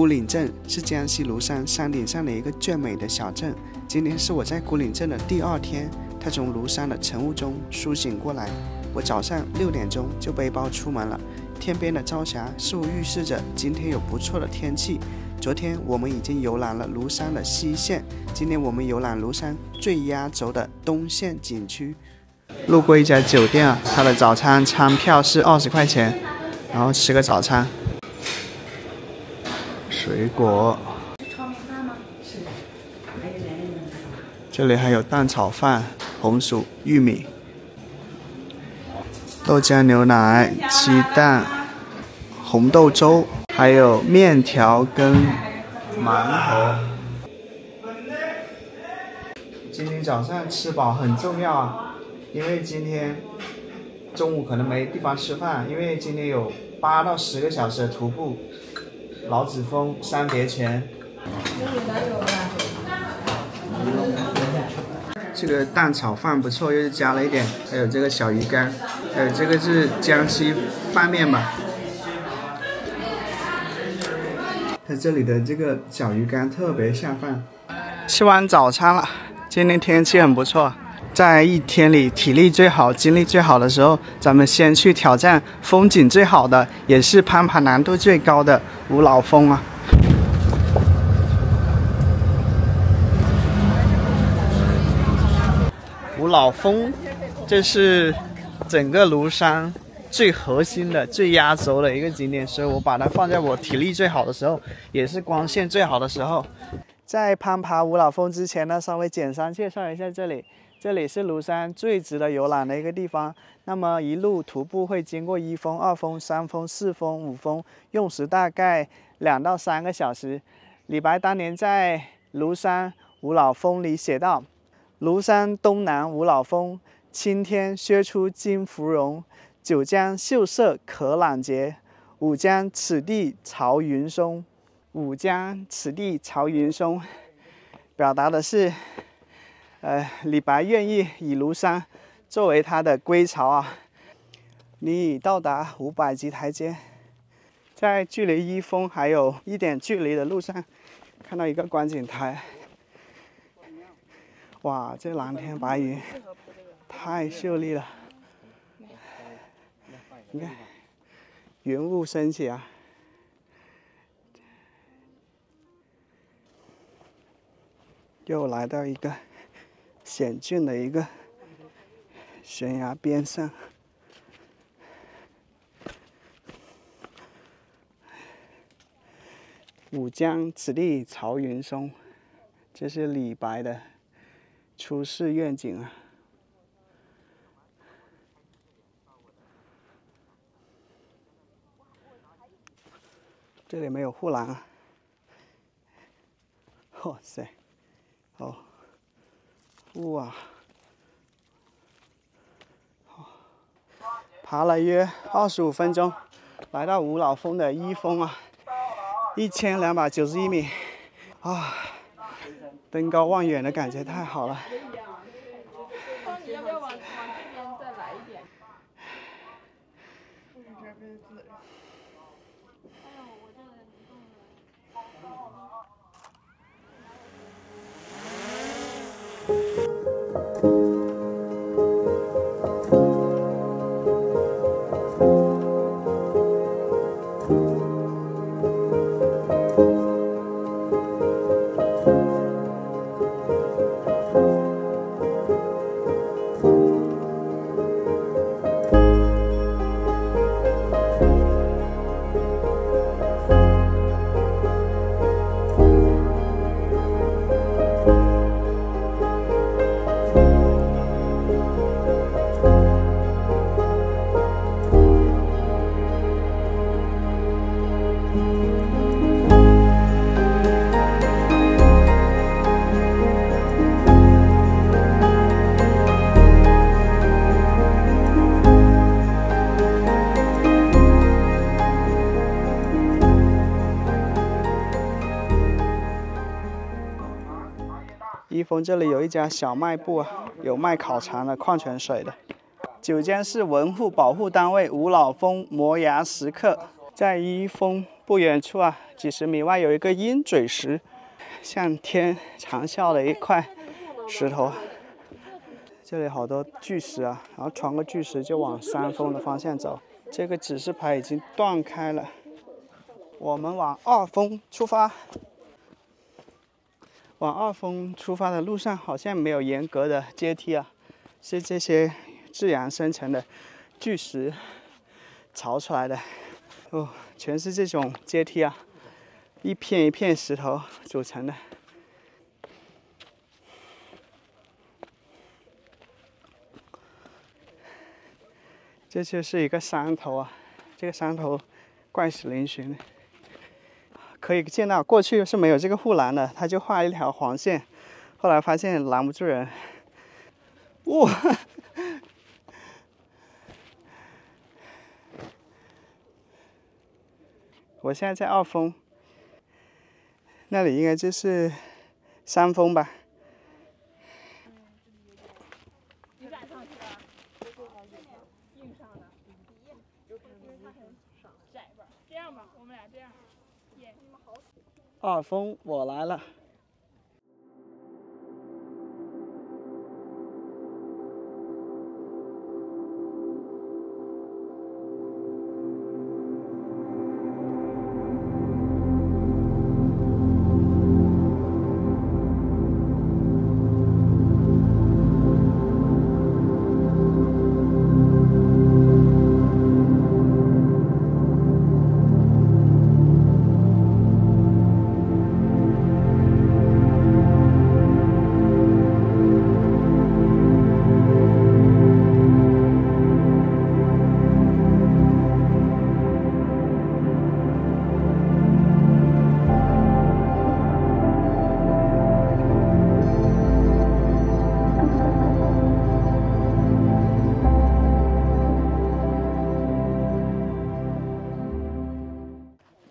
牯岭镇是江西庐山山顶上的一个最美的小镇。今天是我在牯岭镇的第二天，他从庐山的晨雾中苏醒过来。我早上6点钟就背包出门了。天边的朝霞似乎预示着今天有不错的天气。昨天我们已经游览了庐山的西线，今天我们游览庐山最压轴的东线景区。路过一家酒店啊，它的早餐餐票是20块钱，然后吃个早餐。 水果，这里还有蛋炒饭、红薯、玉米、豆浆、牛奶、鸡蛋、红豆粥，还有面条跟馒头。今天早上吃饱很重要啊，因为今天中午可能没地方吃饭，因为今天有8到10个小时的徒步。 老子峰三叠泉，这个蛋炒饭不错，又是加了一点，还有这个小鱼干，还有这个是江西拌面吧。它这里的这个小鱼干特别下饭。吃完早餐了，今天天气很不错，在一天里体力最好、精力最好的时候，咱们先去挑战风景最好的，也是攀爬难度最高的。 五老峰啊！五老峰，这是整个庐山最核心的、最压轴的一个景点，所以我把它放在我体力最好的时候，也是光线最好的时候。在攀爬五老峰之前呢，稍微简单介绍一下这里。 这里是庐山最值得游览的一个地方。那么一路徒步会经过1峰、2峰、3峰、4峰、5峰，用时大概2到3个小时。李白当年在庐山五老峰里写道：“庐山东南五老峰，青天削出金芙蓉，九江秀色可揽结，五江此地潮云松。”五江此地潮云松，表达的是。 李白愿意以庐山作为他的归巢啊！你已到达500级台阶，在距离1峰还有1点距离的路上，看到一个观景台。哇，这蓝天白云太秀丽了！你看，云雾升起啊！ 又来到一个。 险峻的一个悬崖边上，五江此地潮云松，这是李白的出世愿景啊。这里没有护栏啊！哇塞，哦。 哇！爬了约25分钟，来到五老峰的1峰啊，1291米啊，登高望远的感觉太好了。1峰这里有一家小卖部啊，有卖烤肠的、矿泉水的。九江市文物保护单位五老峰摩崖石刻。在伊峰不远处啊，几十米外有一个鹰嘴石，向天长啸的一块石头。这里好多巨石啊，然后穿过巨石就往山峰的方向走。这个指示牌已经断开了，我们往二峰出发。 往二峰出发的路上好像没有严格的阶梯啊，是这些自然生成的巨石凿出来的。哦，全是这种阶梯啊，一片一片石头组成的。这就是一个山头啊，这个山头怪石嶙峋的。 可以见到，过去是没有这个护栏的，他就画一条黄线，后来发现拦不住人。哇！我现在在二峰，那里应该就是三峰吧？你敢上去啊？硬上的，因为它很窄吧？这样吧，我们俩这样。 二峰，我来了。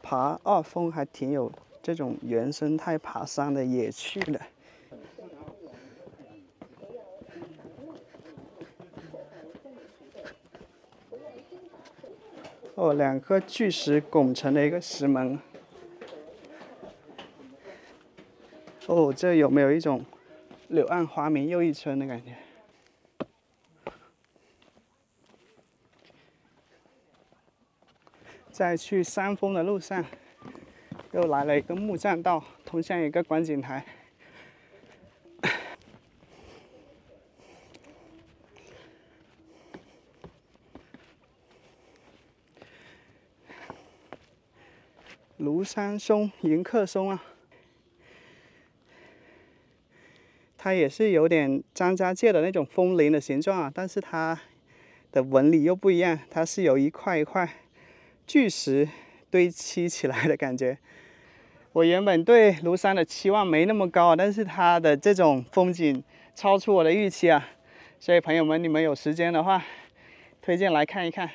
爬二峰还挺有这种原生态爬山的野趣的。哦，两颗巨石拱成了一个石门。哦，这有没有一种柳暗花明又一村的感觉？ 在去三峰的路上，又来了一个木栈道，通向一个观景台。庐山松、迎客松啊，它也是有点张家界的那种枫林的形状啊，但是它的纹理又不一样，它是由一块一块。 巨石堆砌起来的感觉。我原本对庐山的期望没那么高，但是它的这种风景超出我的预期啊！所以朋友们，你们有时间的话，推荐来看一看。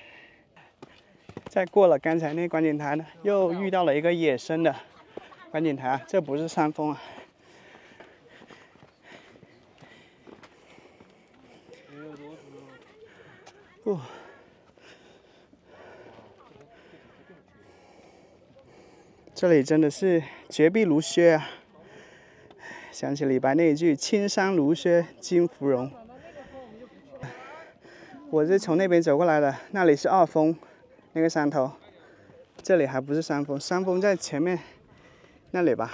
再过了刚才那观景台呢，又遇到了一个野生的观景台啊，这不是山峰啊。哦。 这里真的是绝壁如削啊！想起李白那一句“青山如削金芙蓉”。我是从那边走过来的，那里是二峰那个山头，这里还不是山峰，山峰在前面那里吧？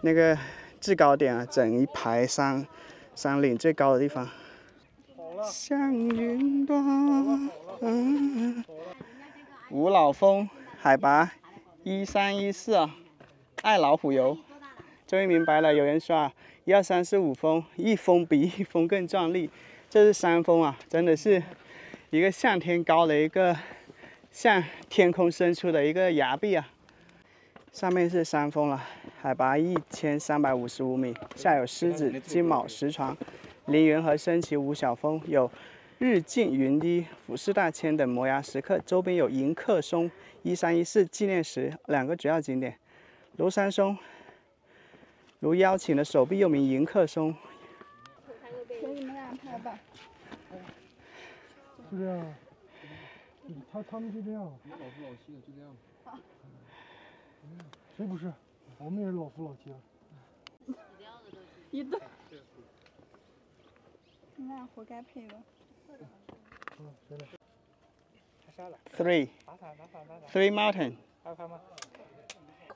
那个制高点啊，整一排山岭最高的地方。像云端，五老峰海拔。 1314啊，爱老虎油，终于明白了。有人说啊，1、2、3、4、5峰，一峰比一峰更壮丽。这是三峰啊，真的是一个向天高的一个向天空伸出的一个崖壁啊。上面是三峰了，海拔1355米，下有狮子、金卯、石床、凌云和升旗五小峰，有日进云低、俯视大千等摩崖石刻，周边有迎客松。 1314纪念石两个主要景点，庐山松，如邀请的手臂又名迎客松。给你们俩拍吧。他们就这样，老夫老妻的就这样。谁不是？我们也是老夫老妻啊。一顿。你俩活该配的。嗯，谁来？ Three mountain。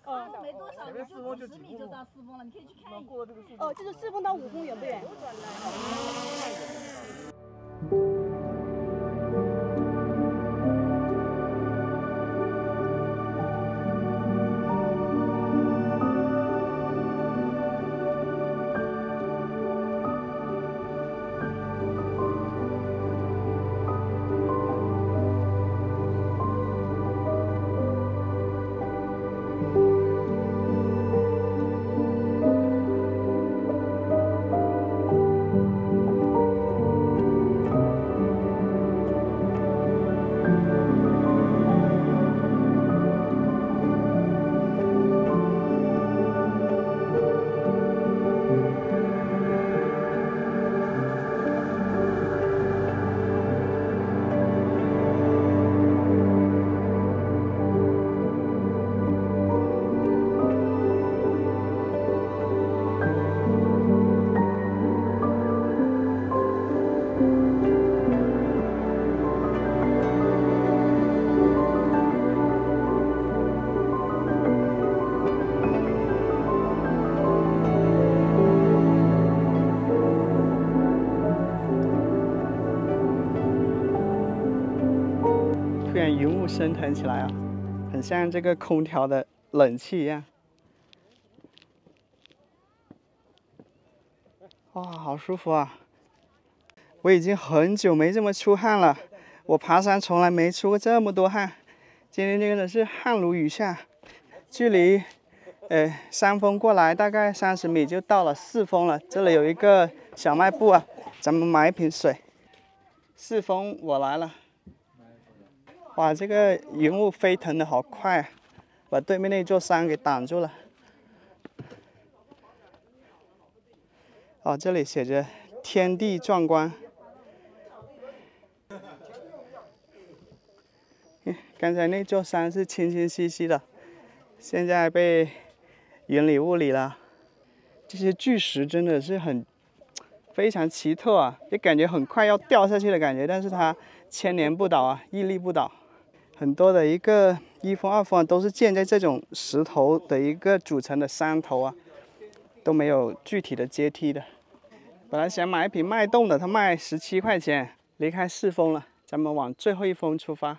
哦，没多少，就10米就到四峰了，你可以去看一看。哦，这是4峰到5峰，远不远？云雾升腾起来啊，很像这个空调的冷气一样。哇，好舒服啊！我已经很久没这么出汗了，我爬山从来没出过这么多汗，今天真的是汗如雨下。距离3峰过来大概30米就到了4峰了，这里有一个小卖部啊，咱们买一瓶水。4峰我来了。 哇，这个云雾飞腾的好快啊，把对面那座山给挡住了。哦，这里写着“天地壮观”。刚才那座山是清清晰晰的，现在被云里雾里了。这些巨石真的是非常奇特啊，就感觉很快要掉下去的感觉，但是它千年不倒啊，屹立不倒。 很多的一个1峰、2峰啊，都是建在这种石头的一个组成的山头啊，都没有具体的阶梯的。本来想买一瓶脉动的，它卖17块钱。离开4峰了，咱们往最后1峰出发。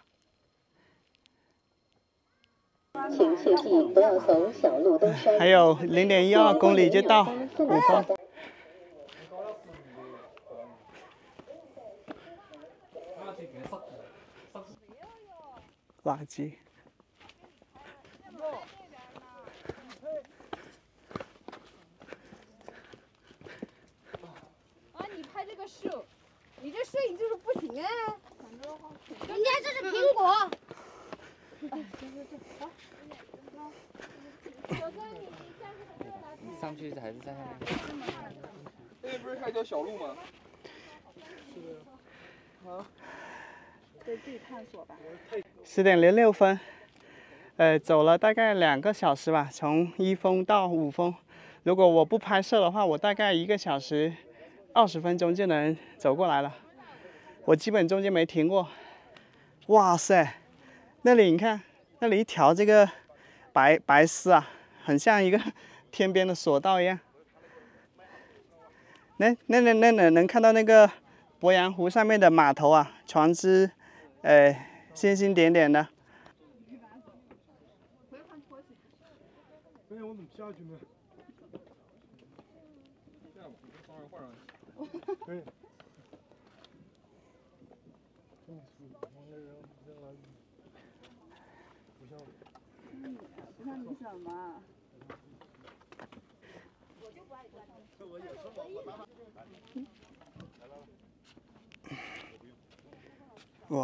请切记不要从小路登山。还有0.12公里就到5峰。垃圾。啊！你拍这个树，你这摄影就是不行啊！人家这是苹果。上去还是在上面？那边不是还有条小路吗？啊。 对自己探索吧。10:06，走了大概2个小时吧，从1峰到5峰。如果我不拍摄的话，我大概1个小时20分钟就能走过来了。我基本中间没停过。哇塞，那里你看，那里一条这个白丝啊，很像一个天边的索道一样。能看到那个鄱阳湖上面的码头啊，船只。 星星点点的。哎，我怎么下去呢？这样吧，放上换上去。可以。这么粗，我那人扔了，不像我。不像你什么？我就不爱管他。我也是，我。 哇！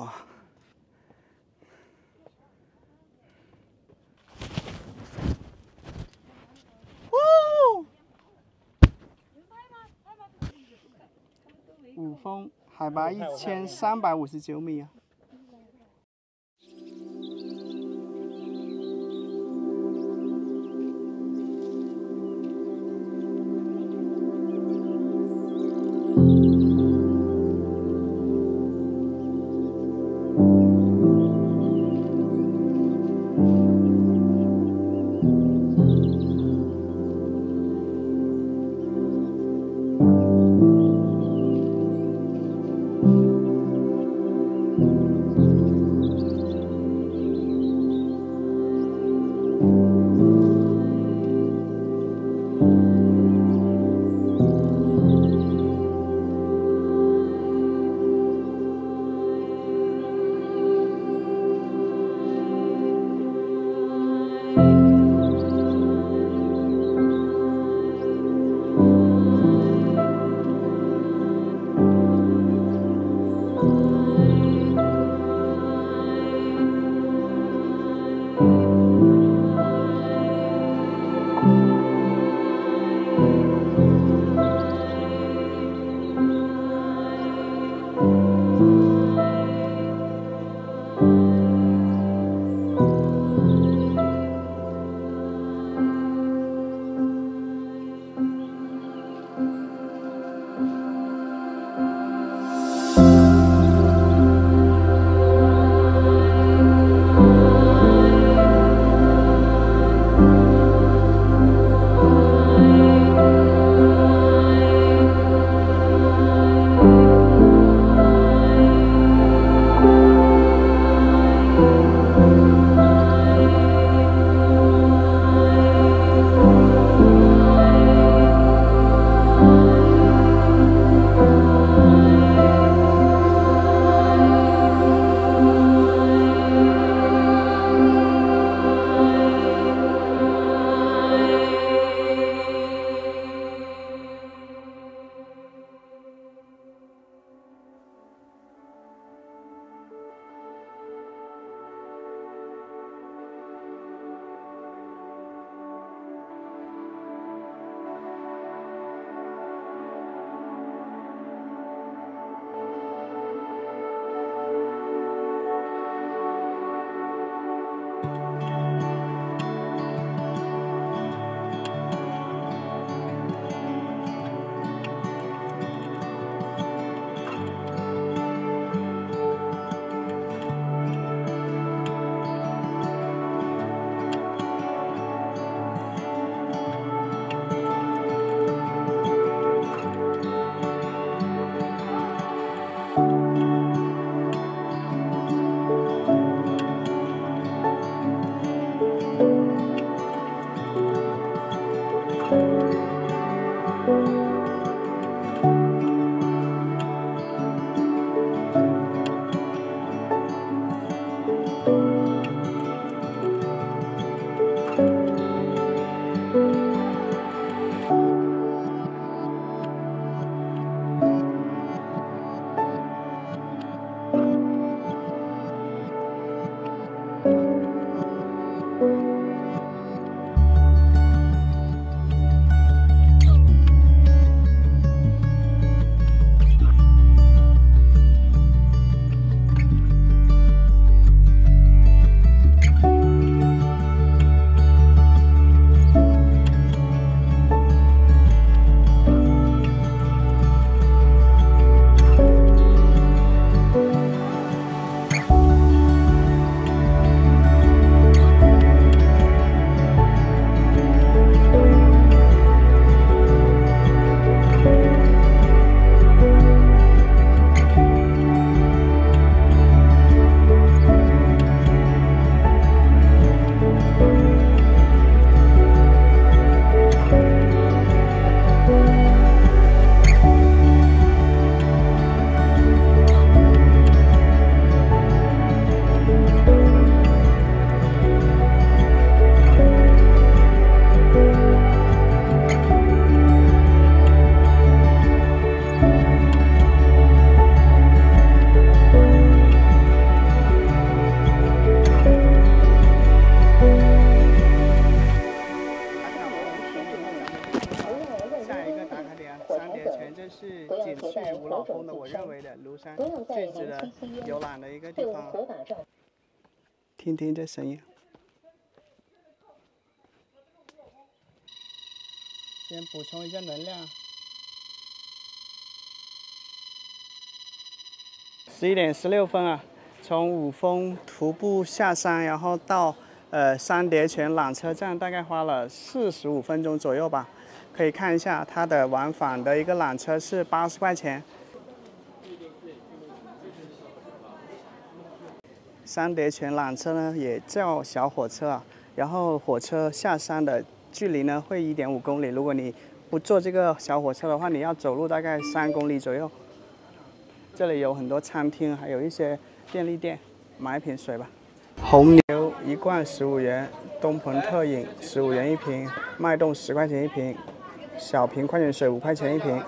哦！5峰海拔1359米啊。听听这声音，先补充一下能量。11:16啊，从五峰徒步下山，然后到三叠泉缆车站，大概花了45分钟左右吧。可以看一下它的往返的一个缆车是80块钱。 三叠泉缆车呢，也叫小火车啊，然后火车下山的距离呢会1.5公里，如果你不坐这个小火车的话，你要走路大概3公里左右。这里有很多餐厅，还有一些便利店。买一瓶水吧。红牛一罐15元，东鹏特饮15元一瓶，脉动10块钱一瓶，小瓶矿泉水5块钱一瓶。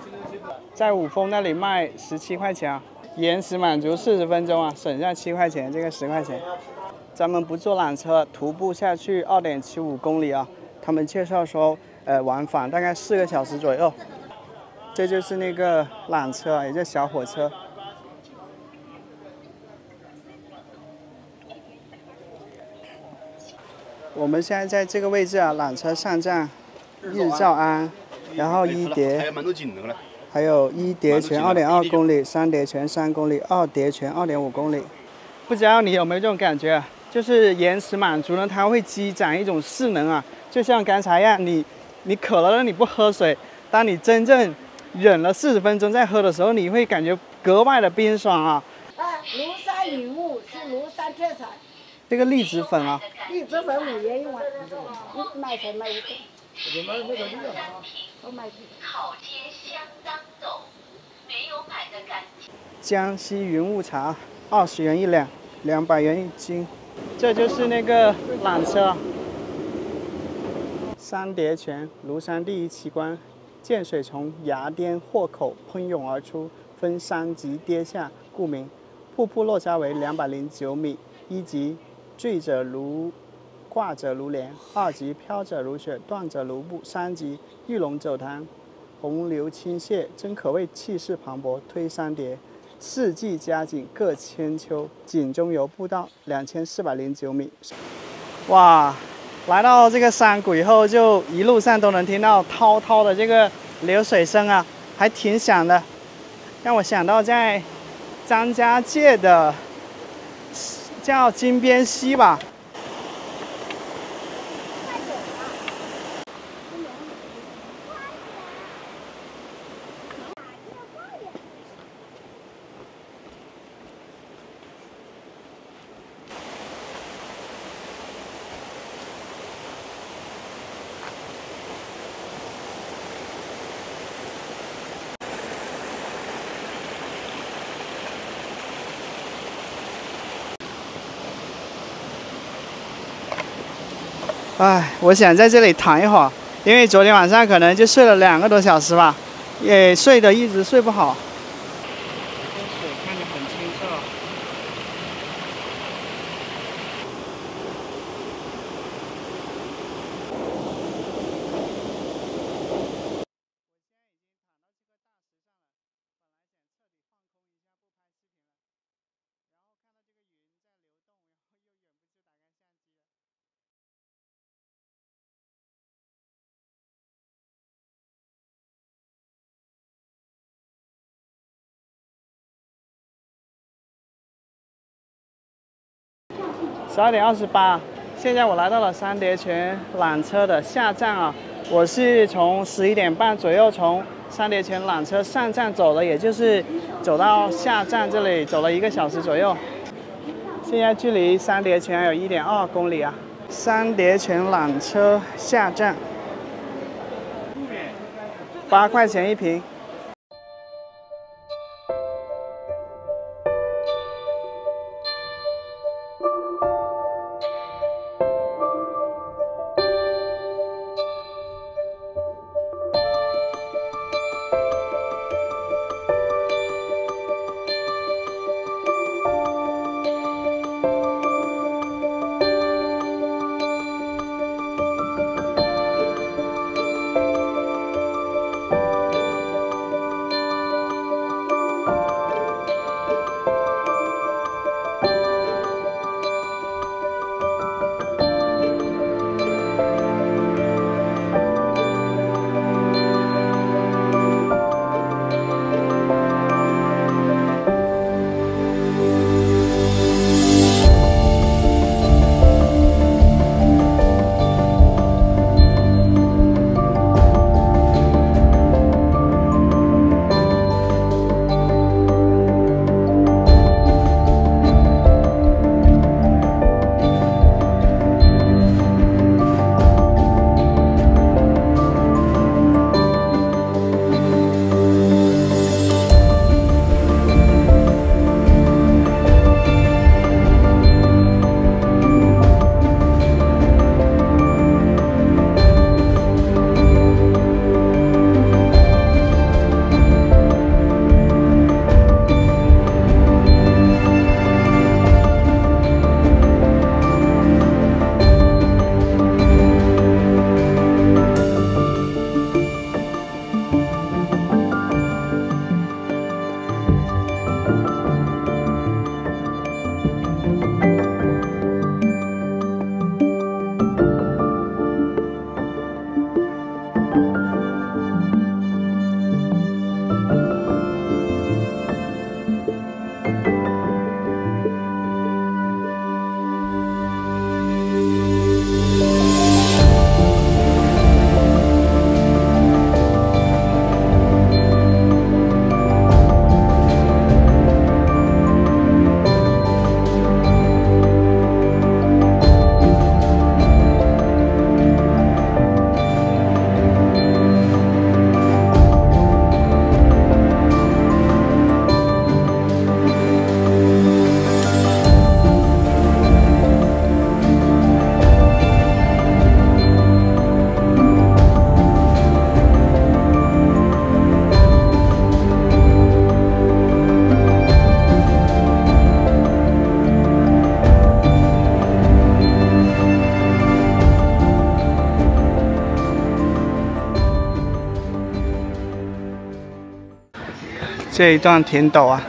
在五峰那里卖17块钱啊，延时满足40分钟啊，省下7块钱，这个10块钱。咱们不坐缆车，徒步下去2.75公里啊。他们介绍说，往返大概4个小时左右。这就是那个缆车，也就是小火车。 我们现在在这个位置啊，缆车上站，日照安，然后一叠，还有一叠泉2.2公里，三叠泉3公里，二叠泉2.5公里。不知道你有没有这种感觉啊？就是延时满足呢，它会积攒一种势能啊，就像刚才一样，你渴了你不喝水，当你真正忍了40分钟再喝的时候，你会感觉格外的冰爽啊。庐山雨雾是庐山特产。 这个荔枝粉啊，荔枝粉5元一碗，卖才卖一个。我买那个绿的，我买。口间相当懂，没有买的感觉。江西云雾茶20元一两，200元一斤。这就是那个缆车。三叠泉，庐山第一奇观，涧水从崖巅豁口喷涌而出，分三级跌下，故名。瀑布落差为209米，一级。 坠者如挂者如帘，二级飘者如雪，断者如布，三级玉龙走潭，洪流倾泻，真可谓气势磅礴，推三叠。四季佳景各千秋，景中游步道2409米。哇，来到这个山谷以后，就一路上都能听到滔滔的这个流水声啊，还挺响的，让我想到在张家界的。 叫金边溪吧。哎，我想在这里躺一会儿，因为昨天晚上可能就睡了2个多小时吧，也睡得一直睡不好。水看着很清澈。12点28，现在我来到了三叠泉缆车的下站啊，我是从11点半左右从三叠泉缆车上站走的，也就是走到下站这里走了1个小时左右。现在距离三叠泉还有1.2公里啊。三叠泉缆车下站，8块钱一瓶。这一段挺陡啊。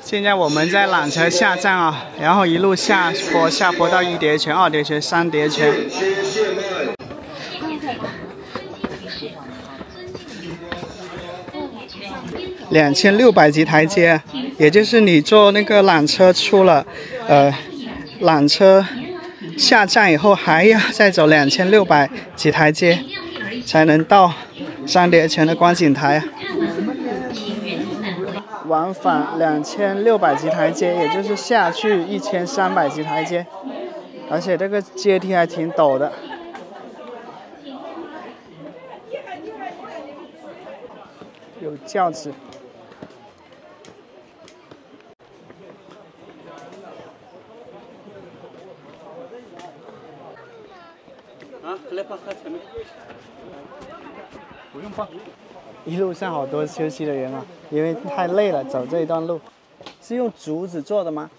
现在我们在缆车下站啊，然后一路下坡，下坡到一叠泉、二叠泉、三叠泉。 2600级台阶，也就是你坐那个缆车出了，缆车下站以后还要再走2600级台阶，才能到三叠泉的观景台。往返2600级台阶，也就是下去1300级台阶，而且这个阶梯还挺陡的。 有轿子，啊，来吧，看前面，不用放。一路上好多休息的人啊，因为太累了，走这一段路。是用竹子做的吗？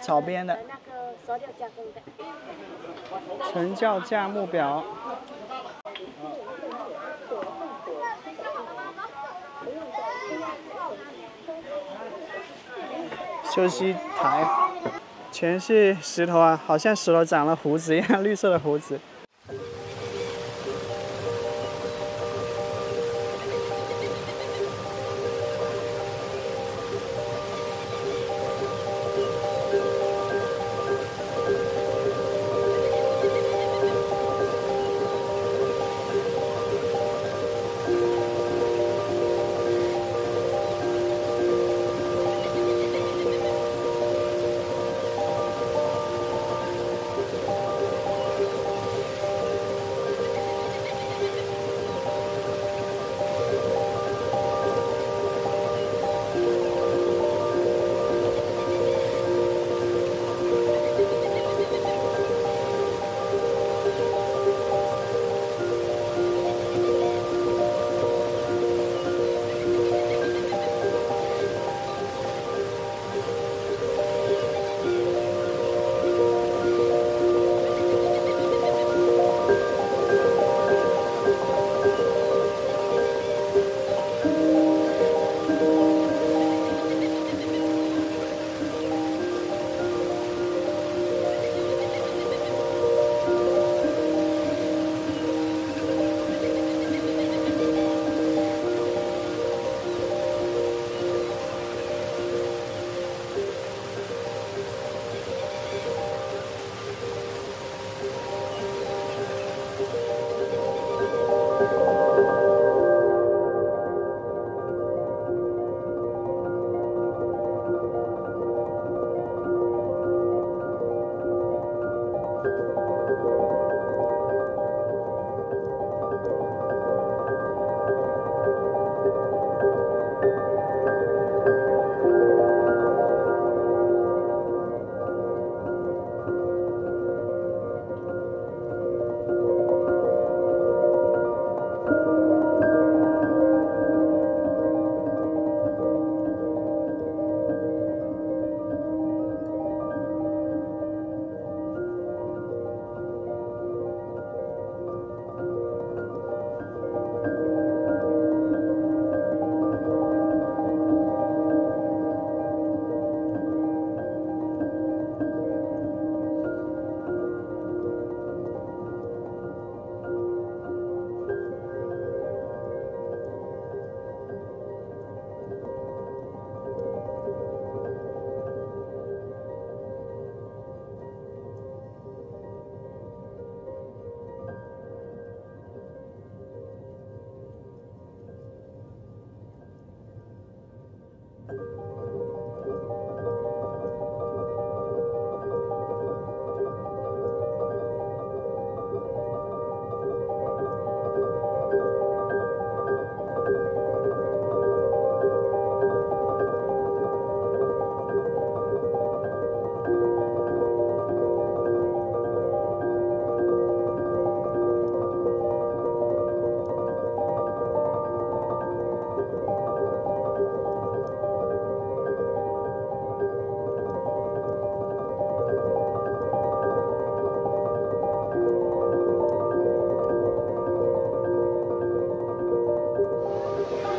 草编的。草编的。那个手脚加工的。成交价目表。 休息台，全是石头啊，好像石头长了胡子一样，绿色的胡子。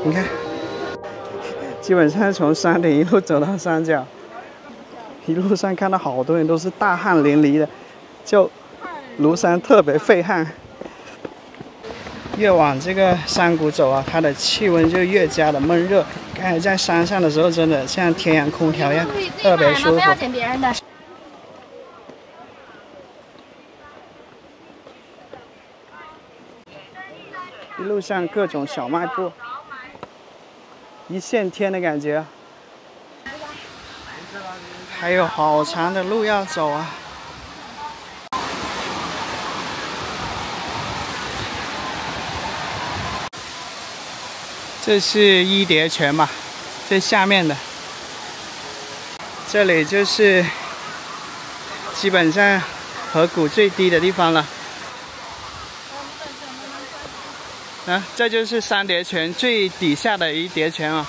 你看，基本上从山顶一路走到山脚，一路上看到好多人都是大汗淋漓的，就庐山特别费汗。越往这个山谷走啊，它的气温就越加的闷热。刚才在山上的时候，真的像天然空调一样，特别舒服。不要捡别人的。 一路上各种小卖部，一线天的感觉，还有好长的路要走啊！这是一叠泉嘛，最下面的，这里就是基本上河谷最低的地方了。 啊，这就是三叠泉最底下的一叠泉啊。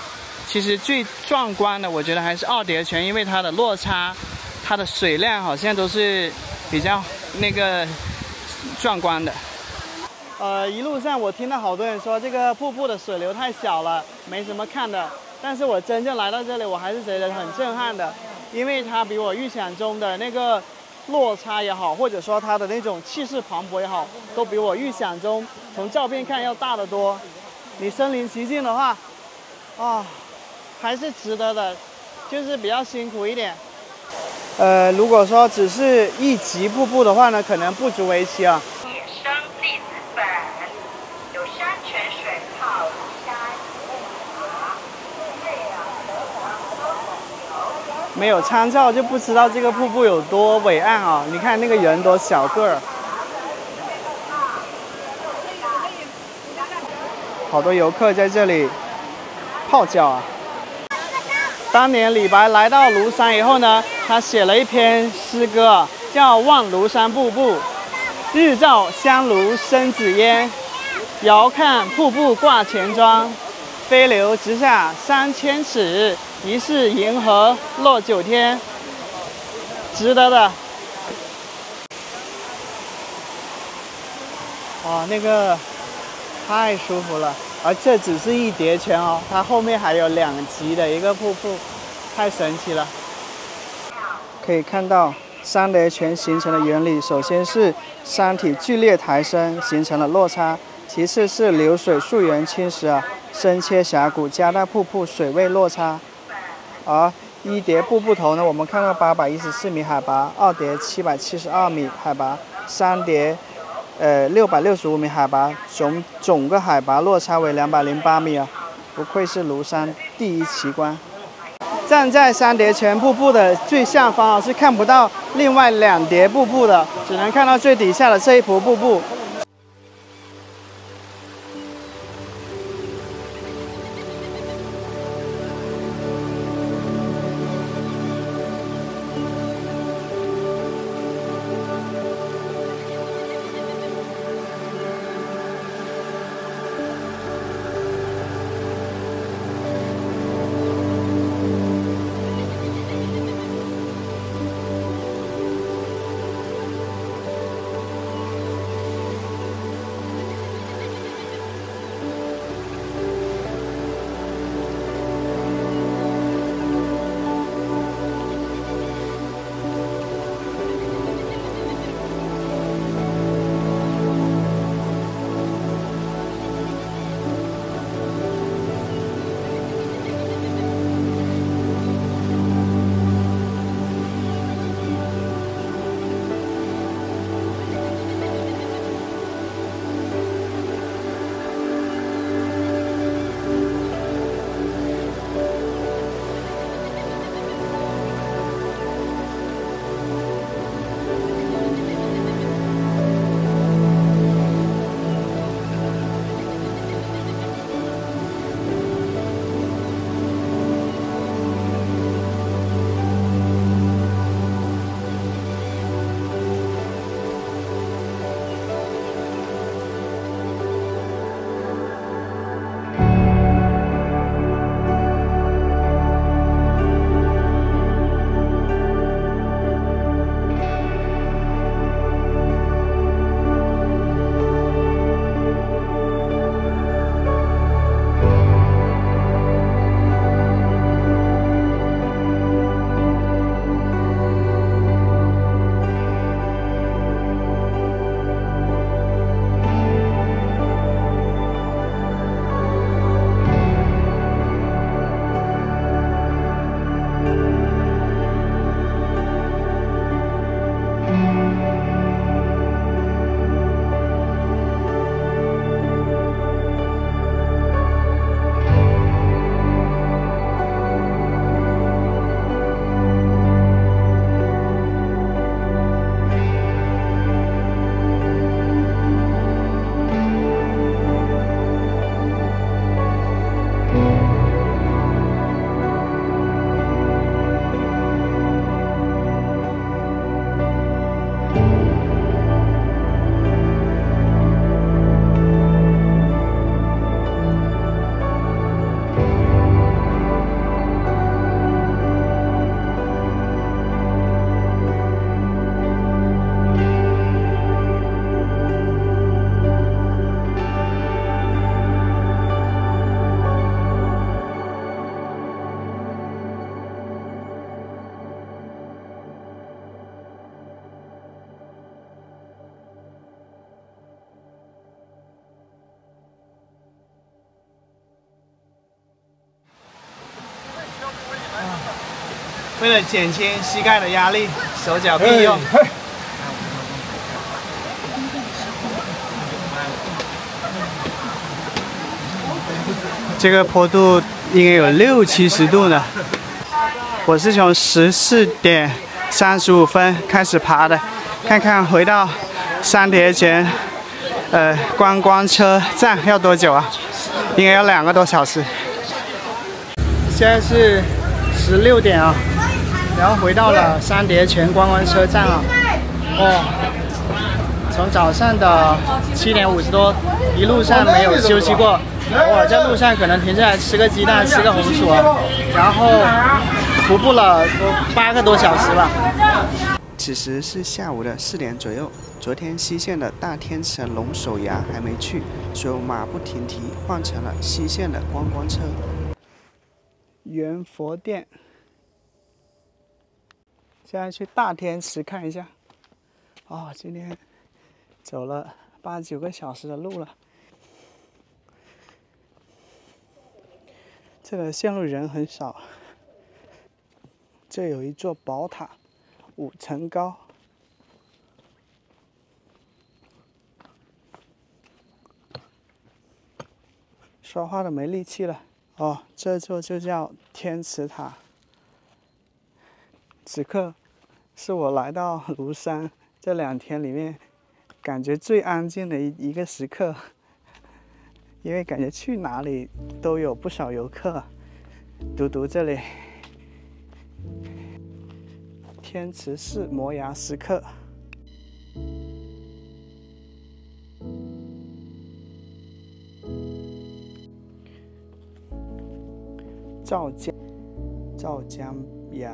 其实最壮观的，我觉得还是二叠泉，因为它的落差，它的水量好像都是比较那个壮观的。一路上我听到好多人说这个瀑布的水流太小了，没什么看的。但是我真正来到这里，我还是觉得很震撼的，因为它比我预想中的那个落差也好，或者说它的那种气势磅礴也好，都比我预想中。 从照片看要大得多，你身临其境的话，还是值得的，就是比较辛苦一点。如果说只是一级瀑布的话呢，可能不足为奇啊。野生栗子粉，有山泉水泡山木鹅，没有参照就不知道这个瀑布有多伟岸啊！你看那个人多小个儿。 好多游客在这里泡脚啊！当年李白来到庐山以后呢，他写了一篇诗歌，叫《望庐山瀑布》。日照香炉生紫烟，遥看瀑布挂前庄。飞流直下3000尺，疑是银河落九天。值得的。哇，那个。 太舒服了，而这只是一叠泉哦，它后面还有2级的一个瀑布，太神奇了。可以看到三叠泉形成的原理，首先是山体剧烈抬升形成了落差，其次是流水溯源侵蚀啊，深切峡谷加大瀑布水位落差。而一叠瀑布头呢，我们看到814米海拔，二叠772米海拔，三叠。 665米海拔，总个海拔落差为208米啊！不愧是庐山第一奇观。站在三叠泉瀑布的最下方啊，是看不到另外2叠瀑布的，只能看到最底下的这一幅瀑布。为了减轻膝盖的压力，手脚并用。这个坡度应该有60-70度呢。我是从14:35开始爬的，看看回到三铁前观光车站要多久啊？应该要2个多小时。现在是16点啊，然后回到了三叠泉观光车站啊。从早上的7点50多，一路上没有休息过。在路上可能停下来吃个鸡蛋，吃个红薯啊，然后徒步了8个多小时吧。此时是下午的4点左右。 昨天西线的大天城龙首崖还没去，所以我马不停蹄换成了西线的观光车。圆佛殿，现在去大天池看一下。今天走了8-9个小时的路了。这个线路人很少。这有一座宝塔，5层高。 说话都没力气了这座就叫天池塔。此刻是我来到庐山这2天里面感觉最安静的一个时刻，因为感觉去哪里都有不少游客，独独这里天池寺摩崖石刻。 赵江崖，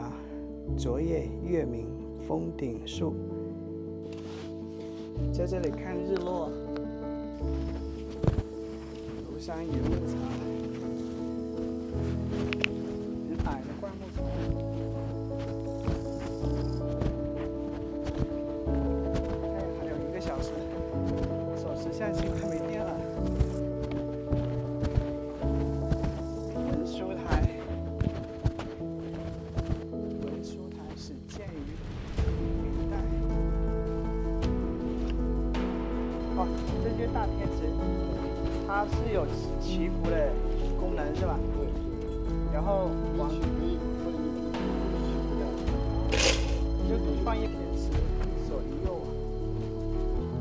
昨夜月明峰顶树，在这里看日落。庐山云雾茶，很矮的灌木丛。还有1个小时，手持相机快没电了。 这就是大天池，它是有祈福的功能是吧？对。然后往就放一点石左一右啊，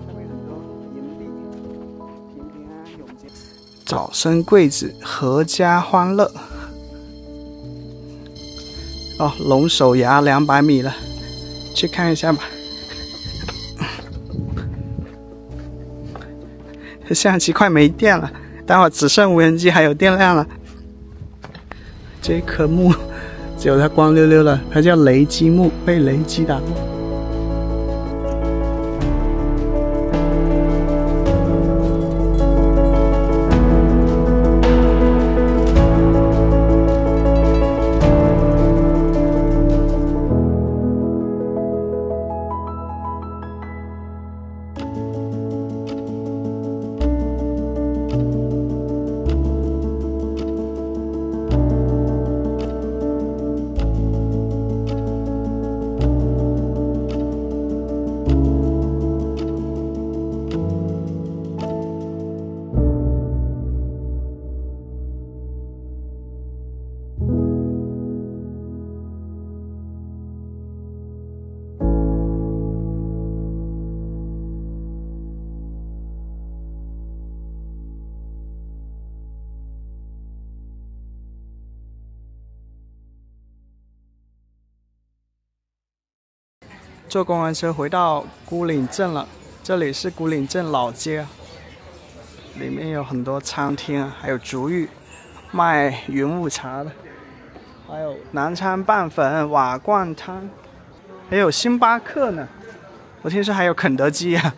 上面很多银币，平平安安永结。早生贵子，阖家欢乐。龙首崖200米了，去看一下吧。 相机快没电了，待会只剩无人机还有电量了。这棵木只有它光溜溜了，它叫雷击木，被雷击打过。 坐公交车回到牯岭镇了，这里是牯岭镇老街，里面有很多餐厅啊，还有竹芋，卖云雾茶的，还有南昌拌粉、瓦罐汤，还有星巴克呢。我听说还有肯德基啊，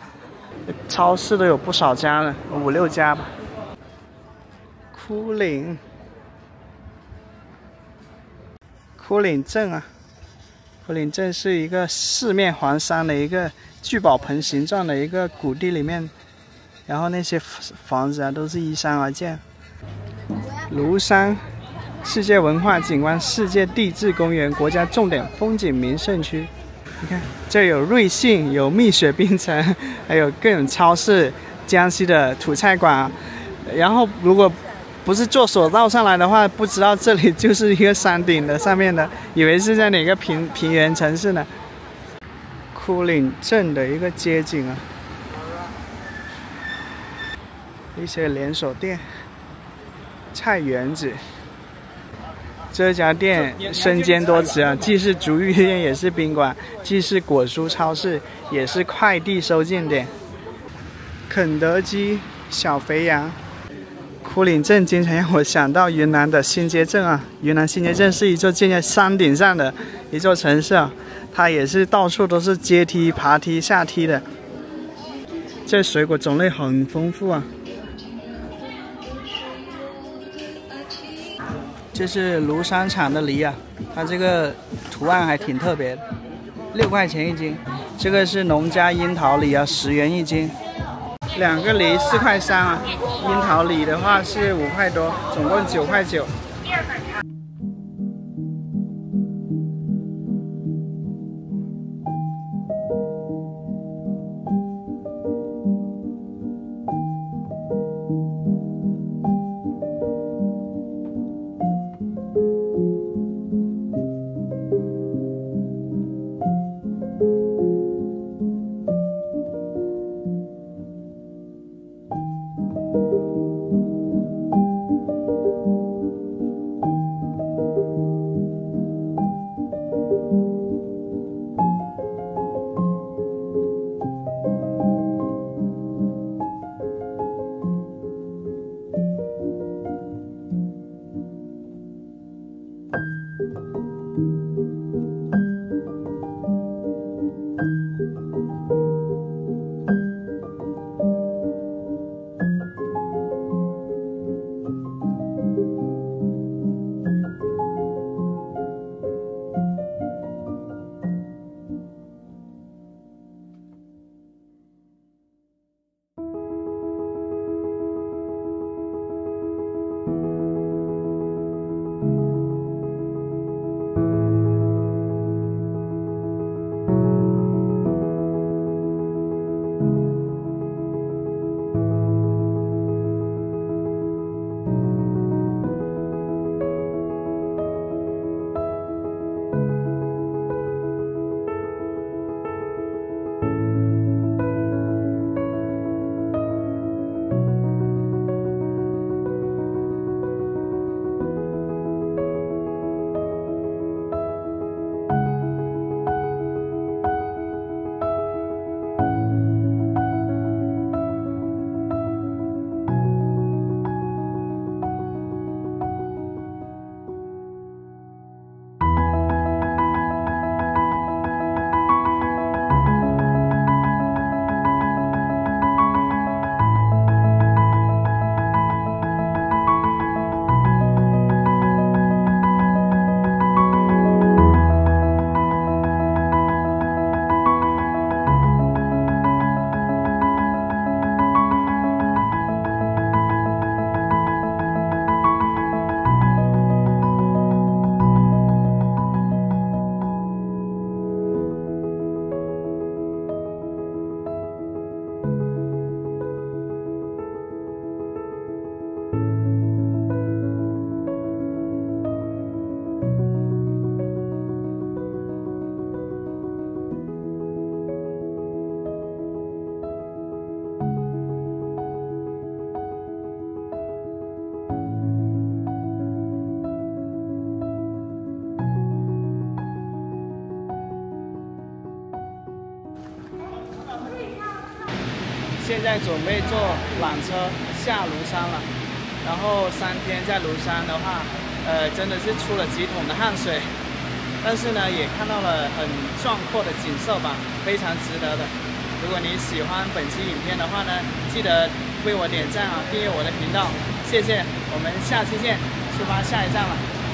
超市都有不少家呢，5-6家吧。牯岭镇啊。 牯岭镇是一个四面环山的一个聚宝盆形状的一个谷地里面，然后那些房子啊都是依山而建。庐山世界文化景观、世界地质公园、国家重点风景名胜区。你看，这有瑞幸，有蜜雪冰城，还有各种超市，江西的土菜馆。然后，如果不是坐索道上来的话，不知道这里就是一个山顶的上面的，以为是在哪个平原城市呢？枯岭镇的一个街景啊，一些连锁店，菜园子。 这家店身兼多职啊，既是足浴店，也是宾馆，既是果蔬超市，也是快递收件点。肯德基、小肥羊，枯岭镇经常让我想到云南的新街镇啊。云南新街镇是一座建在山顶上的一座城市啊，它也是到处都是阶梯、爬梯、下梯的。这水果种类很丰富啊。 这是庐山产的梨啊，它这个图案还挺特别的，6块钱一斤。这个是农家樱桃梨啊，10元一斤，2个梨4块3啊，樱桃梨的话是5块多，总共9块9。现在准备坐缆车下庐山了，然后3天在庐山的话，真的是出了几桶的汗水，但是呢，也看到了很壮阔的景色吧，非常值得的。如果你喜欢本期影片的话呢，记得为我点赞啊，订阅我的频道，谢谢，我们下期见，出发下一站了。